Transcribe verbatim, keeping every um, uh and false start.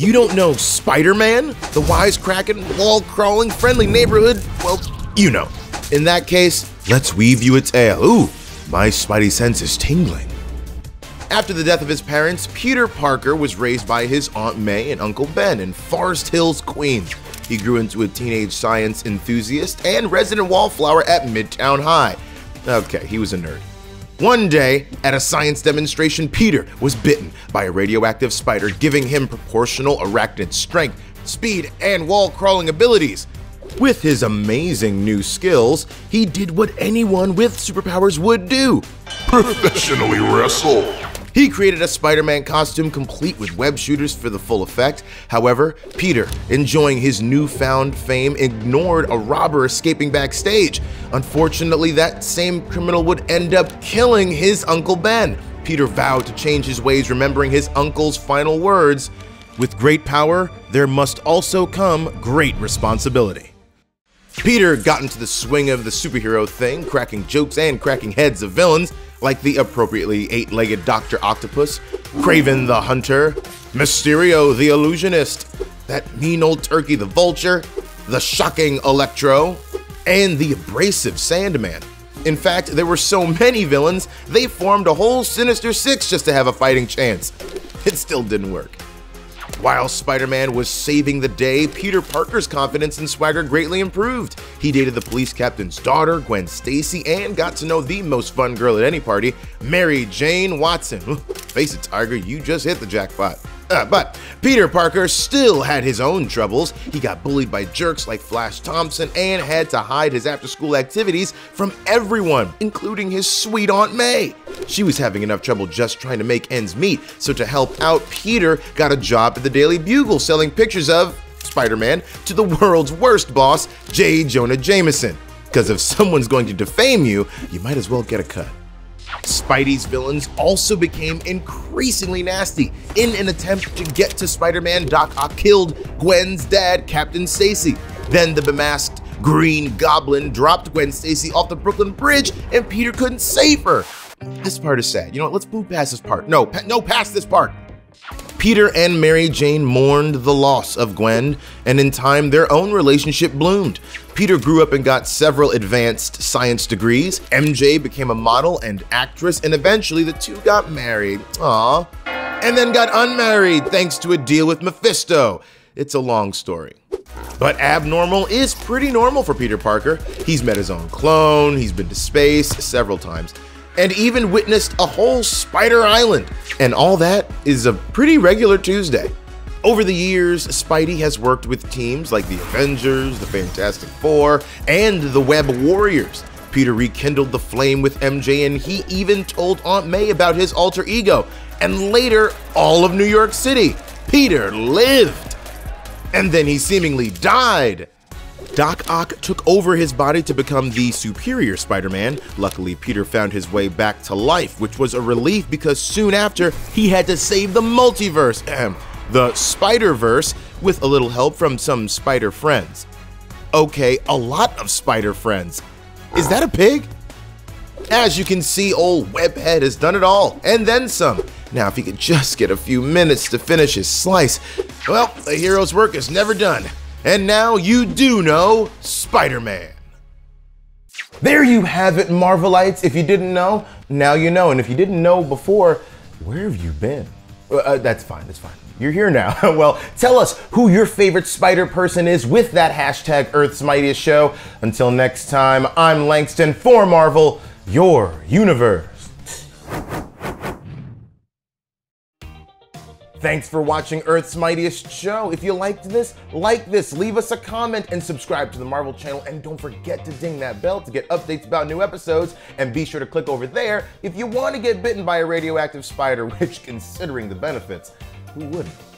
You don't know Spider-Man? The wisecracking, wall-crawling, friendly neighborhood? Well, you know. In that case, let's weave you a tale. Ooh, my spidey sense is tingling. After the death of his parents, Peter Parker was raised by his Aunt May and Uncle Ben in Forest Hills, Queens. He grew into a teenage science enthusiast and resident wallflower at Midtown High. Okay, he was a nerd. One day, at a science demonstration, Peter was bitten by a radioactive spider, giving him proportional arachnid strength, speed, and wall-crawling abilities. With his amazing new skills, he did what anyone with superpowers would do. Professionally wrestle. He created a Spider-Man costume complete with web shooters for the full effect. However, Peter, enjoying his newfound fame, ignored a robber escaping backstage. Unfortunately, that same criminal would end up killing his Uncle Ben. Peter vowed to change his ways, remembering his uncle's final words, "With great power, there must also come great responsibility." Peter got into the swing of the superhero thing, cracking jokes and cracking heads of villains, like the appropriately eight-legged Doctor Octopus, Kraven the Hunter, Mysterio the Illusionist, that mean old turkey the Vulture, the shocking Electro, and the abrasive Sandman. In fact, there were so many villains, they formed a whole Sinister Six just to have a fighting chance. It still didn't work. While Spider-Man was saving the day, Peter Parker's confidence and swagger greatly improved. He dated the police captain's daughter, Gwen Stacy, and got to know the most fun girl at any party, Mary Jane Watson. Face it, Tiger, you just hit the jackpot. Uh, but Peter Parker still had his own troubles. He got bullied by jerks like Flash Thompson and had to hide his after-school activities from everyone, including his sweet Aunt May. She was having enough trouble just trying to make ends meet, so to help out, Peter got a job at the Daily Bugle selling pictures of Spider-Man to the world's worst boss, J. Jonah Jameson. Because if someone's going to defame you, you might as well get a cut. Spidey's villains also became increasingly nasty. In an attempt to get to Spider-Man, Doc Ock killed Gwen's dad, Captain Stacy. Then the bemasked Green Goblin dropped Gwen Stacy off the Brooklyn Bridge, and Peter couldn't save her. This part is sad. You know what? Let's move past this part. No, pa no, past this part. Peter and Mary Jane mourned the loss of Gwen, and in time, their own relationship bloomed. Peter grew up and got several advanced science degrees. M J became a model and actress, and eventually the two got married. Aww. And then got unmarried thanks to a deal with Mephisto. It's a long story. But abnormal is pretty normal for Peter Parker. He's met his own clone, he's been to space several times, and even witnessed a whole Spider Island. And all that is a pretty regular Tuesday. Over the years, Spidey has worked with teams like the Avengers, the Fantastic Four, and the Web Warriors. Peter rekindled the flame with M J, and he even told Aunt May about his alter ego, and later, all of New York City. Peter lived. And then he seemingly died. Doc Ock took over his body to become the superior Spider-Man. Luckily, Peter found his way back to life, which was a relief because soon after, he had to save the multiverse, ahem, the Spider-Verse, with a little help from some spider friends. Okay, a lot of spider friends. Is that a pig? As you can see, old Webhead has done it all, and then some. Now, if he could just get a few minutes to finish his slice, well, a hero's work is never done. And now you do know Spider-Man. There you have it, Marvelites. If you didn't know, now you know. And if you didn't know before, where have you been? Uh, that's fine, that's fine. You're here now. Well, tell us who your favorite spider person is with that hashtag Earth's Mightiest Show. Until next time, I'm Langston for Marvel, your universe. Thanks for watching Earth's Mightiest Show. If you liked this, like this, leave us a comment, and subscribe to the Marvel Channel. And don't forget to ding that bell to get updates about new episodes. And be sure to click over there if you want to get bitten by a radioactive spider, which, considering the benefits, who wouldn't?